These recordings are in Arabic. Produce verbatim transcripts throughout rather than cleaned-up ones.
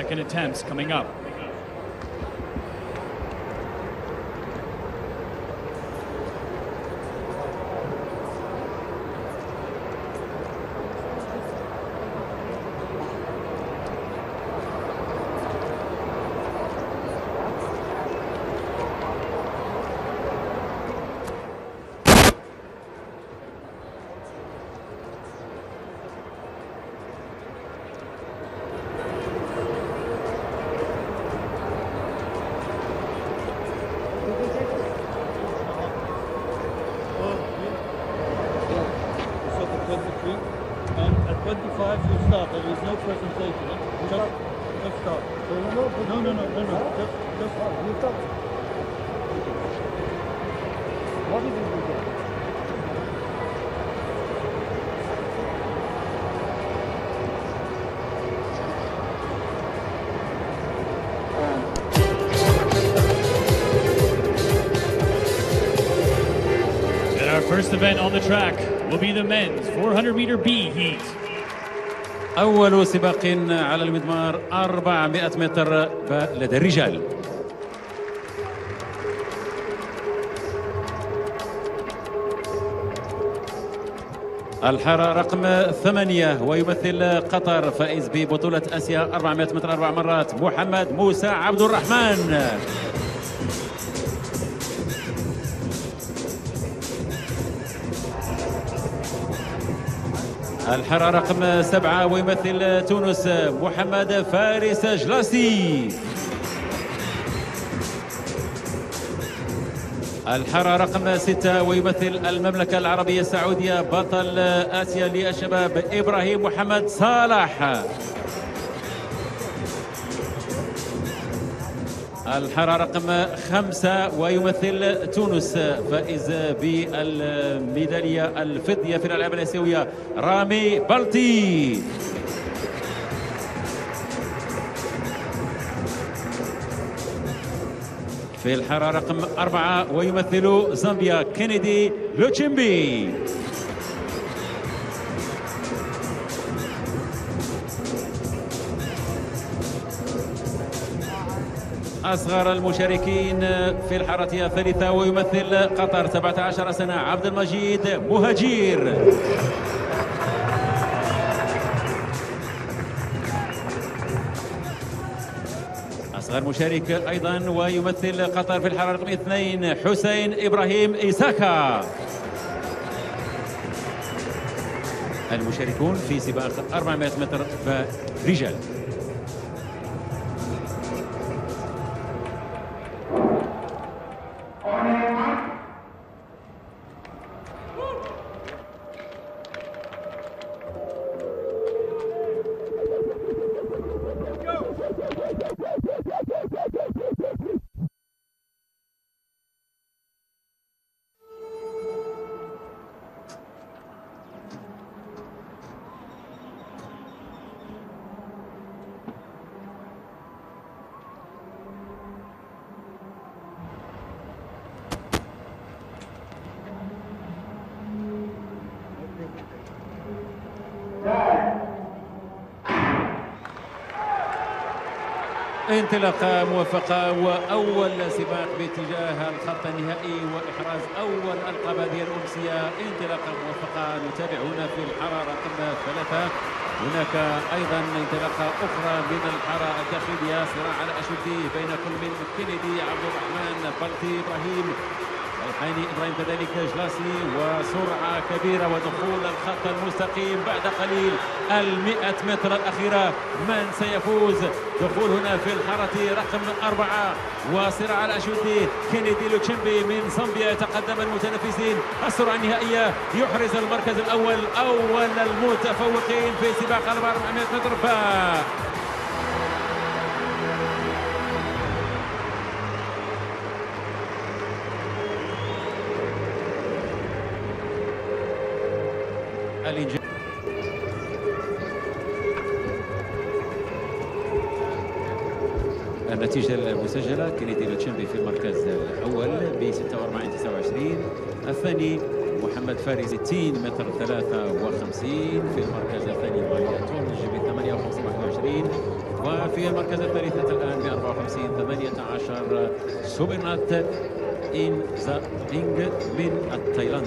second attempts coming up. First event on the track will be the men's four hundred meter B heat. أول سباق على المضمار أربعمائة متر لدى الرجال. الحارة رقم ثمانية ويمثل قطر فائز ببطولة آسيا أربعمائة متر أربع مرات محمد موسى عبد الرحمن. الحرة رقم سبعة ويمثل تونس محمد فارس جلاسي. الحرة رقم ستة ويمثل المملكة العربية السعودية بطل آسيا للشباب إبراهيم محمد صالح. الحرة رقم خمسة ويمثل تونس فائز بالميدالية الفضية في الألعاب الآسيوية رامي بلتي. في الحرة رقم أربعة ويمثل زامبيا كينيدي لوتشيمبي. أصغر المشاركين في الحارة الثالثة ويمثل قطر سبعة عشر سنة عبد المجيد مهاجير. أصغر مشارك أيضا ويمثل قطر في الحارة رقم اثنين حسين إبراهيم إساكا. المشاركون في سباق أربعمائة متر رجال. انطلاقة موفقة وأول سباق باتجاه الخط النهائي وإحراز أول ألقاب هذه الأمسية. انطلاقة موفقة نتابع هنا في الحارة رقم ثلاثة. هناك أيضا انطلاقة أخرى من الحارة الداخلية صراع الأشدي بين كل من كينيدي عبد الرحمن بلتي إبراهيم الحاني إبراهيم كذلك جلاسي وسرعة كبيرة ودخول الخط المستقيم بعد قليل. المئة متر الأخيرة من سيفوز؟ دخول هنا في الحارة رقم أربعة وصراع الأشودي كينيدي لوتشيمبي من زامبيا يتقدم المتنافسين. السرعة النهائية يحرز المركز الأول أول المتفوقين في سباق أربعمائة متر باء. النتيجة المسجلة كينيدي لوتشيمبي في المركز الأول ب ستة وأربعين تسعة وعشرين، الثاني محمد فارس ستين متر ثلاثة وخمسين، في المركز الثاني ماريا تومج ب ثمانية وخمسين واحد وعشرين، وفي المركز الثالث الآن ب أربعة وخمسين ثمانية عشر سوبرنات إن ذا رينج من التايلاند.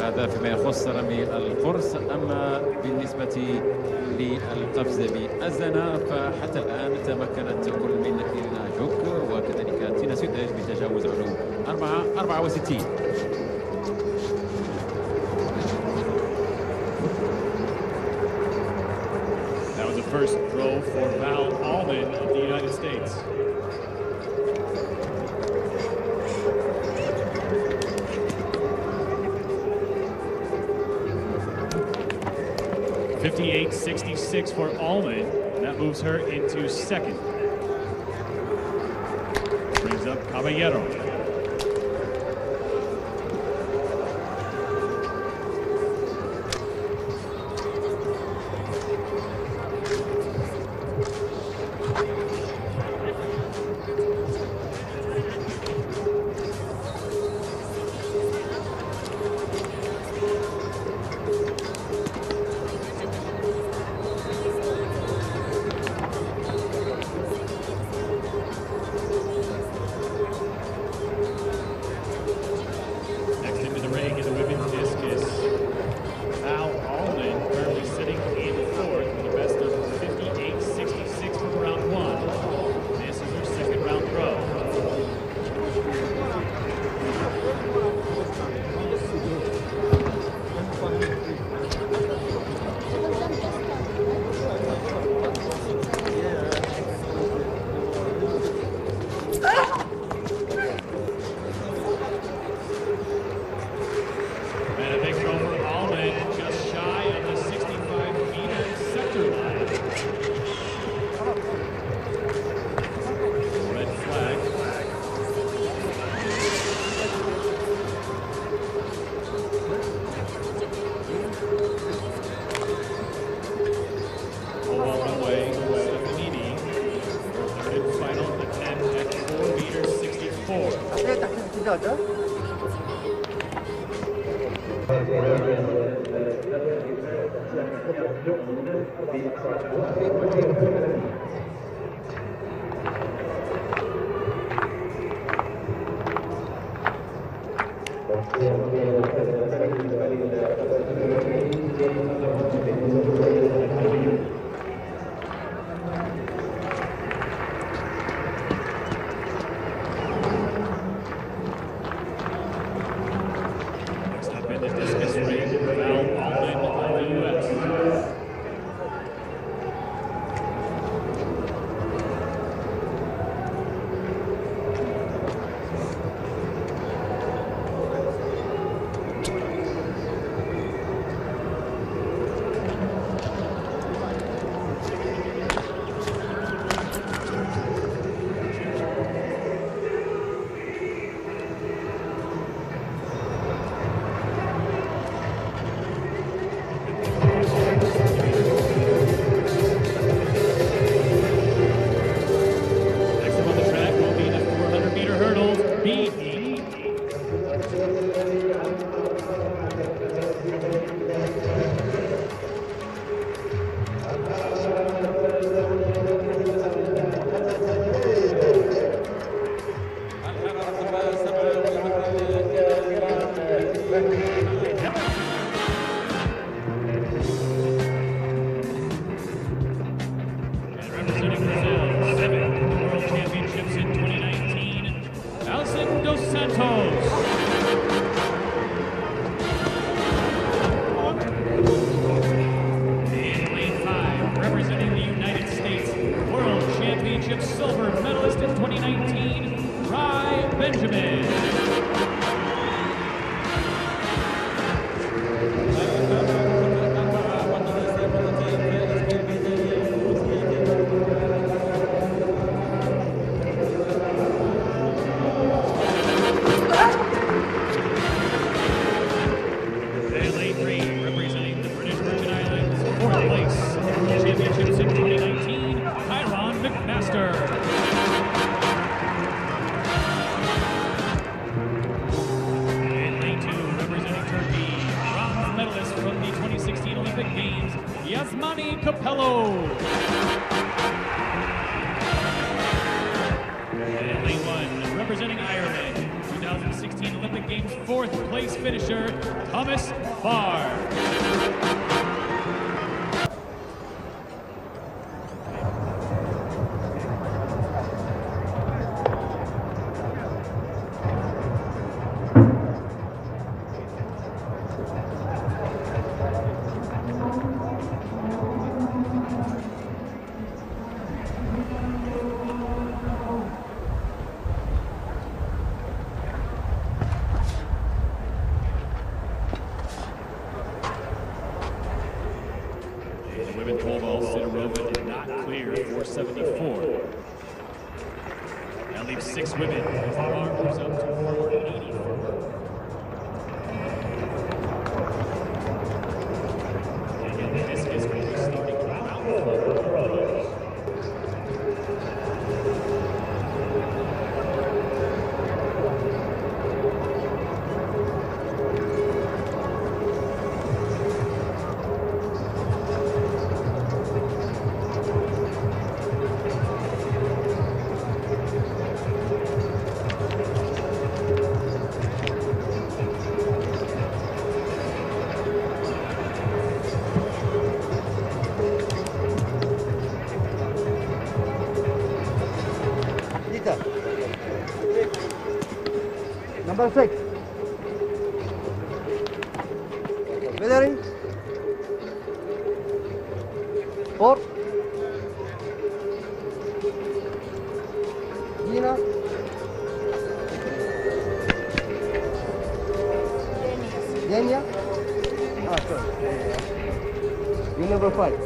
هذا فيما يخص رمي القرص. أما بالنسبة للقفز بالزنا فحتى الآن تمكنت كل من إلناجوك وكذلك تينا سداج بتجاوز علو أربعة وستين. That was the first throw for Val Allman of the United States. fifty-eight sixty-six for Allman, and that moves her into second. Brings up Caballero. twenty sixteen Olympic Games, Yasmani Capello. And lane one, representing Ireland, twenty sixteen Olympic Games fourth place finisher, Thomas Barr. Six women, as the bar moves up to four eighty. And in the discus, we'll be starting round number six. Valarie. Four. Nina. Dania. Ah, sorry. You number five.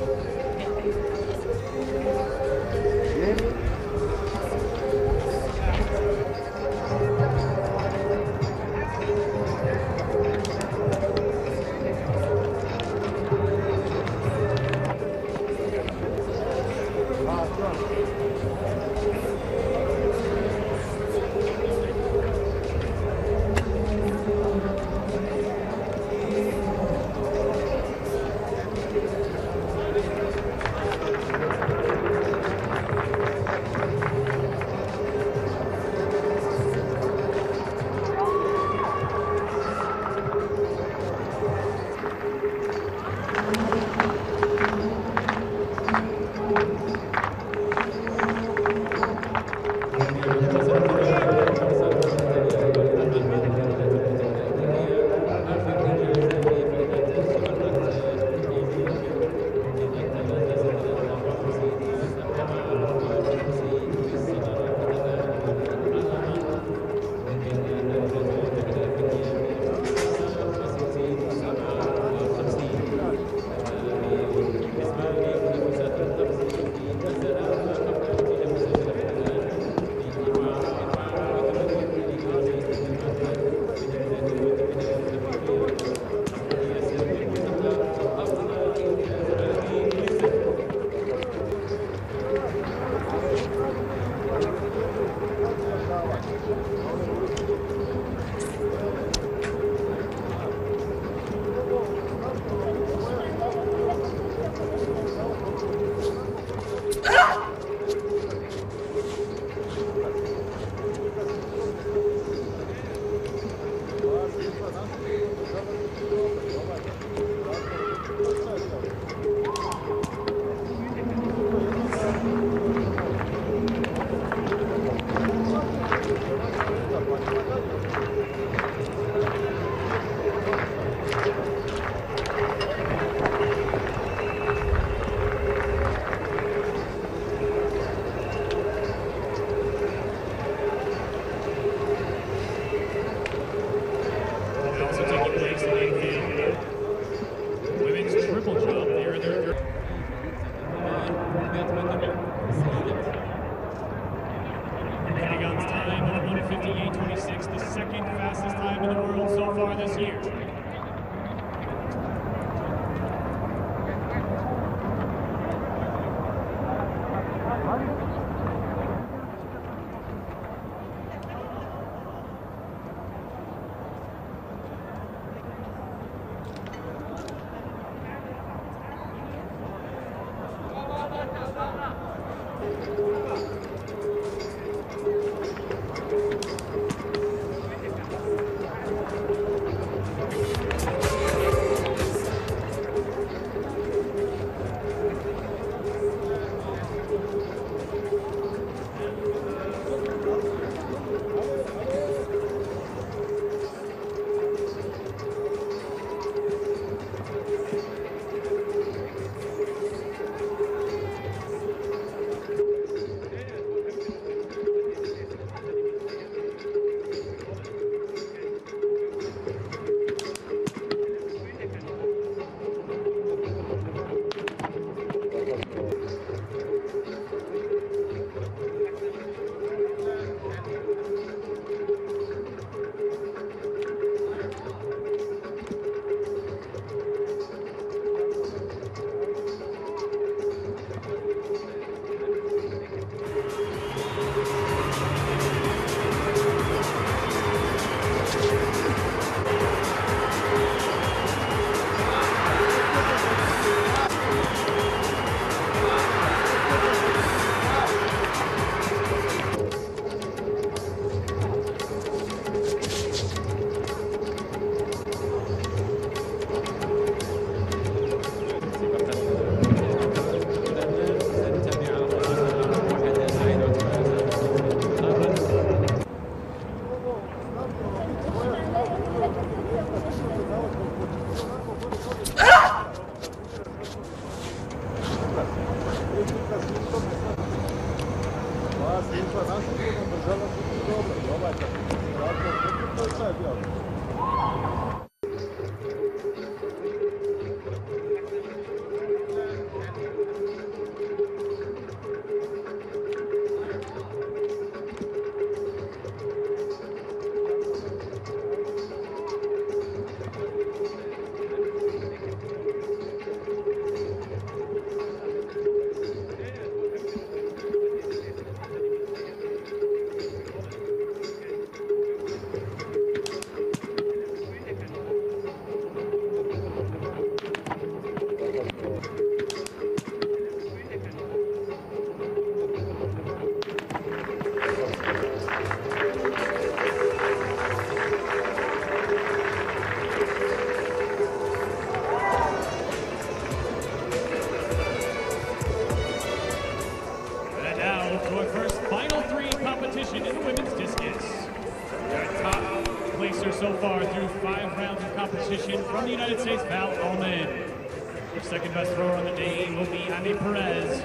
From the United States, Valarie Allman. Her second best thrower on the day will be Amy Perez.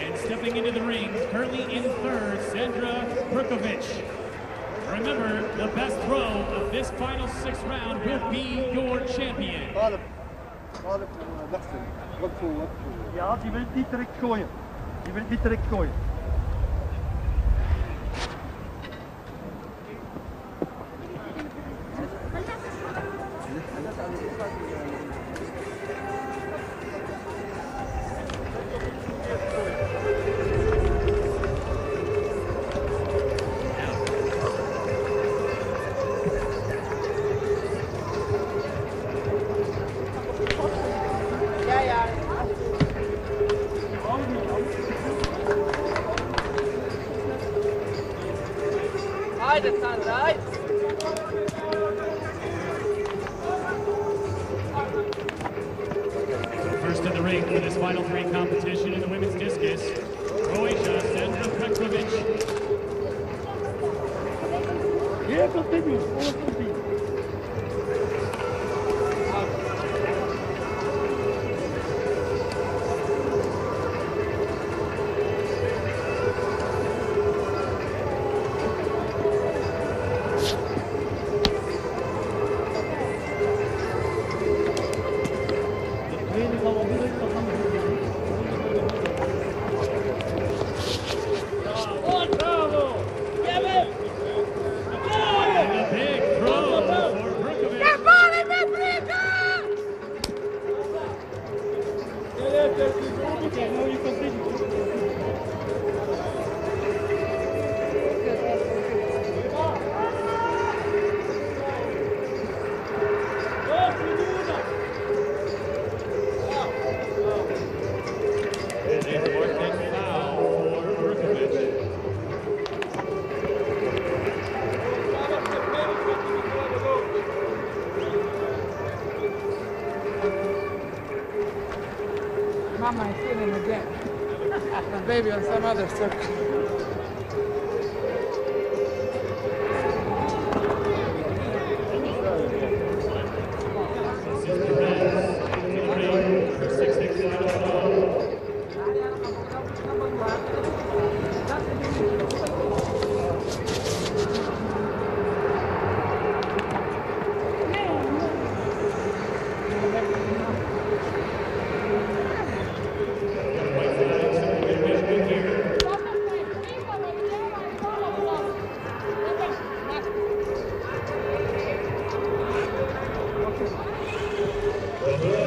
And stepping into the ring, currently in third, Sandra Perkovic. Remember, the best throw of this final sixth round will be your champion. Ja, die wil niet direct gooien. Die wil niet direct gooien. Maybe on some other circuit. Thank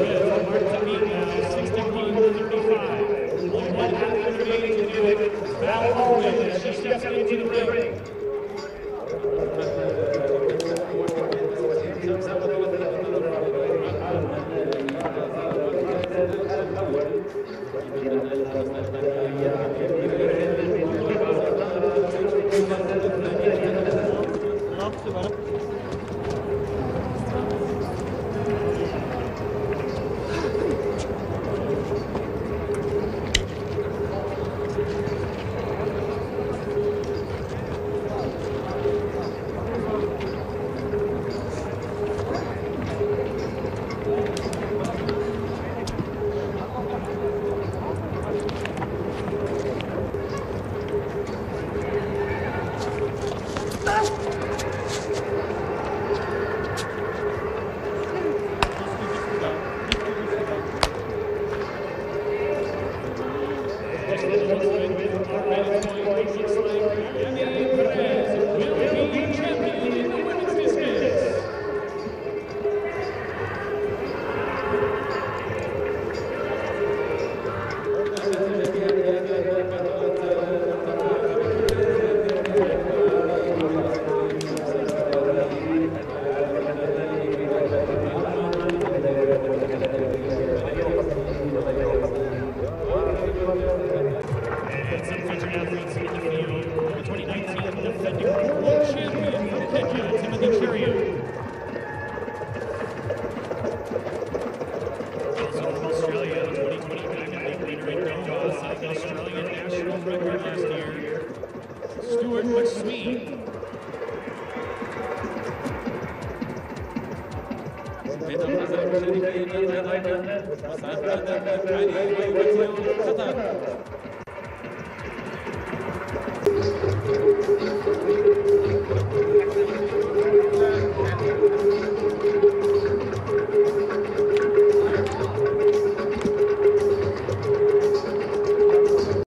you. يصعب هذا الباب عليه ويولي خطر.